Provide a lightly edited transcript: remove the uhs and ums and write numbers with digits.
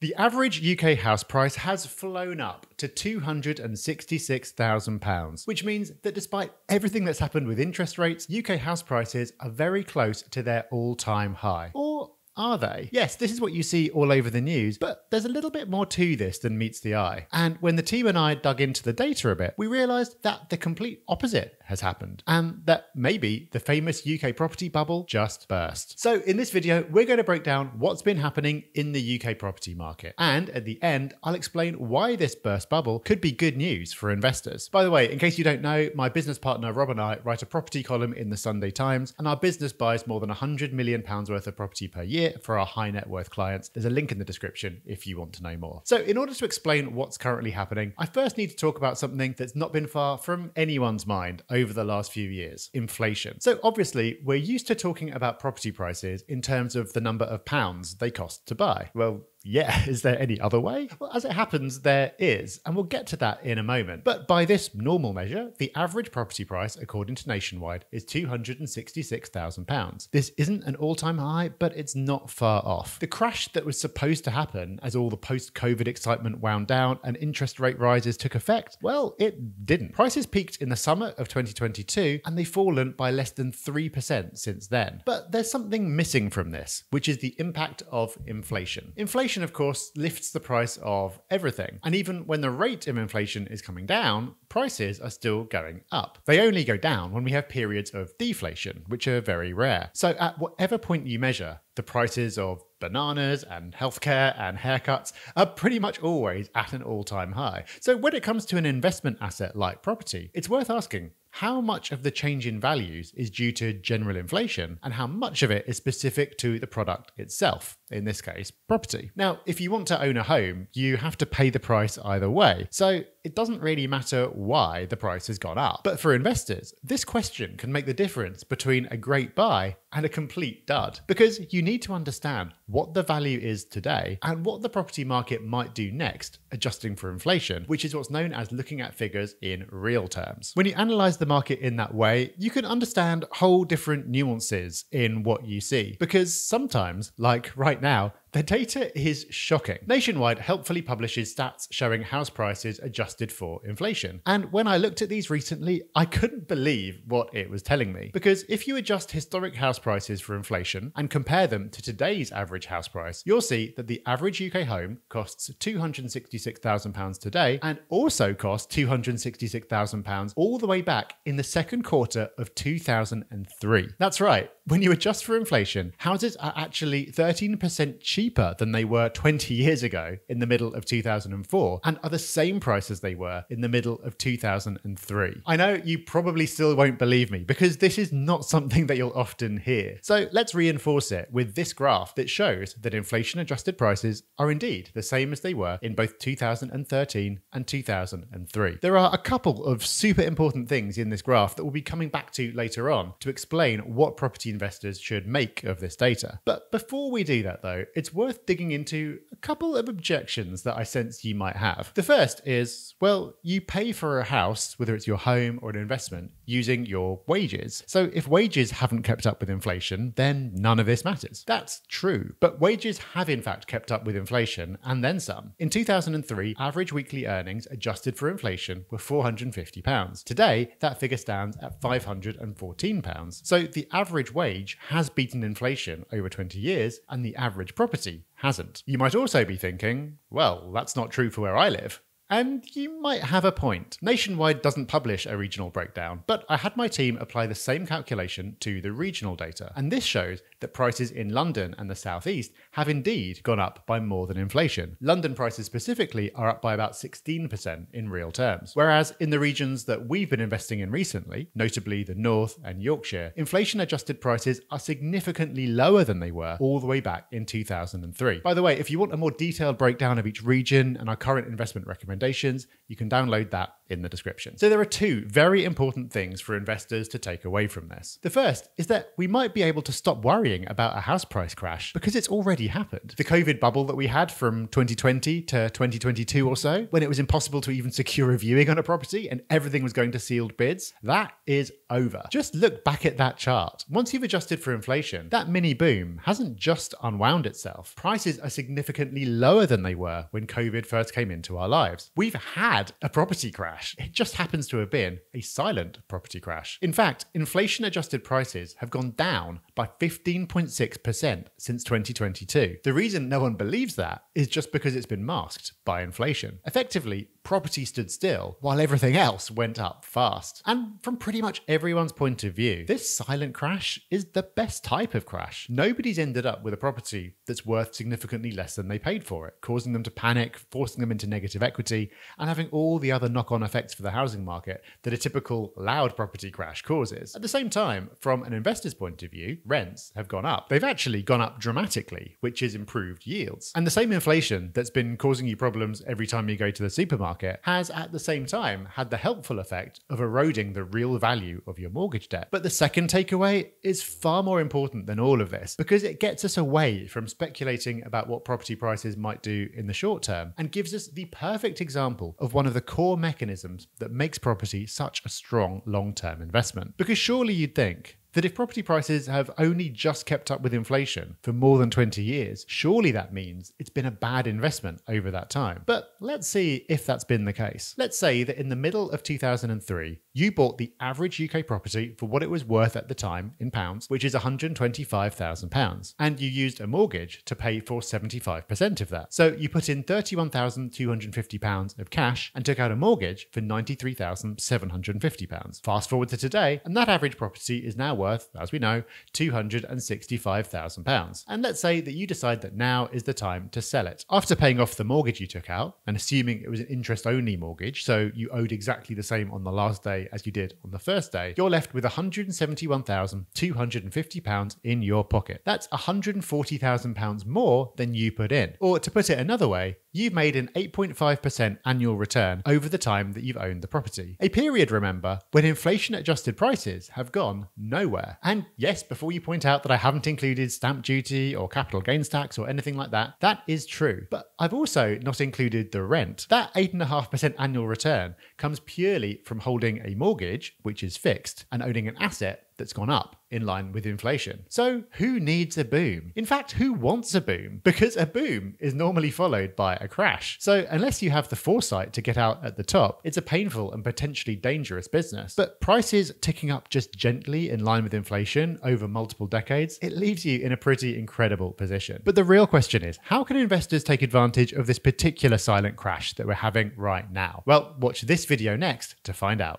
The average UK house price has flown up to £266,000, which means that despite everything that's happened with interest rates, UK house prices are very close to their all-time high. Or are they? Yes, this is what you see all over the news, but there's a little bit more to this than meets the eye. And when the team and I dug into the data a bit, we realised that the complete opposite has happened, and that maybe the famous UK property bubble just burst. So in this video, we're going to break down what's been happening in the UK property market. And at the end, I'll explain why this burst bubble could be good news for investors. By the way, in case you don't know, my business partner, Rob, and I write a property column in the Sunday Times, and our business buys more than £100 million worth of property per year for our high net worth clients. There's a link in the description if you want to know more. So in order to explain what's currently happening, I first need to talk about something that's not been far from anyone's mind over the last few years: inflation. So obviously we're used to talking about property prices in terms of the number of pounds they cost to buy. Well, yeah, is there any other way? Well, as it happens, there is, and we'll get to that in a moment. But by this normal measure, the average property price, according to Nationwide, is £266,000. This isn't an all-time high, but it's not far off. The crash that was supposed to happen as all the post-COVID excitement wound down and interest rate rises took effect, well, it didn't. Prices peaked in the summer of 2022, and they've fallen by less than 3% since then. But there's something missing from this, which is the impact of inflation. Inflation, of course, lifts the price of everything. And even when the rate of inflation is coming down, prices are still going up. They only go down when we have periods of deflation, which are very rare. So at whatever point you measure, the prices of bananas and healthcare and haircuts are pretty much always at an all-time high. So when it comes to an investment asset like property, it's worth asking, how much of the change in values is due to general inflation and how much of it is specific to the product itself, in this case, property? Now, if you want to own a home, you have to pay the price either way. So it doesn't really matter why the price has gone up. But for investors, this question can make the difference between a great buy and a complete dud, because you need to understand what the value is today and what the property market might do next, adjusting for inflation, which is what's known as looking at figures in real terms. When you analyze the market in that way, you can understand whole different nuances in what you see, because sometimes, like right now, the data is shocking. Nationwide helpfully publishes stats showing house prices adjusted for inflation. And when I looked at these recently, I couldn't believe what it was telling me. Because if you adjust historic house prices for inflation and compare them to today's average house price, you'll see that the average UK home costs £266,000 today and also costs £266,000 all the way back in the second quarter of 2003. That's right. When you adjust for inflation, houses are actually 13% cheaper than they were 20 years ago in the middle of 2004 and are the same price as they were in the middle of 2003. I know you probably still won't believe me because this is not something that you'll often hear. So let's reinforce it with this graph that shows that inflation-adjusted prices are indeed the same as they were in both 2013 and 2003. There are a couple of super important things in this graph that we'll be coming back to later on to explain what property investors should make of this data. But before we do that though, it's worth digging into a couple of objections that I sense you might have. The first is, well, you pay for a house, whether it's your home or an investment, using your wages. So if wages haven't kept up with inflation, then none of this matters. That's true, but wages have in fact kept up with inflation and then some. In 2003, average weekly earnings adjusted for inflation were £450. Today, that figure stands at £514. So the average wage has beaten inflation over 20 years, and the average property hasn't. You might also be thinking, well, that's not true for where I live. And you might have a point. Nationwide doesn't publish a regional breakdown, but I had my team apply the same calculation to the regional data. And this shows that prices in London and the southeast have indeed gone up by more than inflation. London prices specifically are up by about 16% in real terms. Whereas in the regions that we've been investing in recently, notably the North and Yorkshire, inflation-adjusted prices are significantly lower than they were all the way back in 2003. By the way, if you want a more detailed breakdown of each region and our current investment recommendations, you can download that in the description. So there are two very important things for investors to take away from this. The first is that we might be able to stop worrying about a house price crash because it's already happened. The COVID bubble that we had from 2020 to 2022 or so, when it was impossible to even secure a viewing on a property and everything was going to sealed bids, that is over. Just look back at that chart. Once you've adjusted for inflation, that mini boom hasn't just unwound itself. Prices are significantly lower than they were when COVID first came into our lives. We've had a property crash. It just happens to have been a silent property crash. In fact, inflation-adjusted prices have gone down by 15.6% since 2022. The reason no one believes that is just because it's been masked by inflation. Effectively, property stood still while everything else went up fast. And from pretty much everyone's point of view, this silent crash is the best type of crash. Nobody's ended up with a property that's worth significantly less than they paid for it, causing them to panic, forcing them into negative equity, and having all the other knock-on effects for the housing market that a typical loud property crash causes. At the same time, from an investor's point of view, rents have gone up. They've actually gone up dramatically, which is improved yields. And the same inflation that's been causing you problems every time you go to the supermarket has at the same time had the helpful effect of eroding the real value of your mortgage debt. But the second takeaway is far more important than all of this, because it gets us away from speculating about what property prices might do in the short term and gives us the perfect example of one of the core mechanisms that makes property such a strong long-term investment. Because surely you'd think that if property prices have only just kept up with inflation for more than 20 years, surely that means it's been a bad investment over that time. But let's see if that's been the case. Let's say that in the middle of 2003, you bought the average UK property for what it was worth at the time in pounds, which is £125,000, and you used a mortgage to pay for 75% of that. So you put in £31,250 of cash and took out a mortgage for £93,750. Fast forward to today, and that average property is now worth, as we know, £265,000. And let's say that you decide that now is the time to sell it. After paying off the mortgage you took out, and assuming it was an interest-only mortgage, so you owed exactly the same on the last day as you did on the first day, you're left with £171,250 in your pocket. That's £140,000 more than you put in. Or to put it another way, you've made an 8.5% annual return over the time that you've owned the property. A period, remember, when inflation-adjusted prices have gone nowhere. And yes, before you point out that I haven't included stamp duty or capital gains tax or anything like that, that is true. But I've also not included the rent. That 8.5% annual return comes purely from holding a mortgage, which is fixed, and owning an asset that's gone up in line with inflation. So who needs a boom? In fact, who wants a boom? Because a boom is normally followed by a crash. So unless you have the foresight to get out at the top, it's a painful and potentially dangerous business. But prices ticking up just gently in line with inflation over multiple decades, it leaves you in a pretty incredible position. But the real question is, how can investors take advantage of this particular silent crash that we're having right now? Well, watch this video next to find out.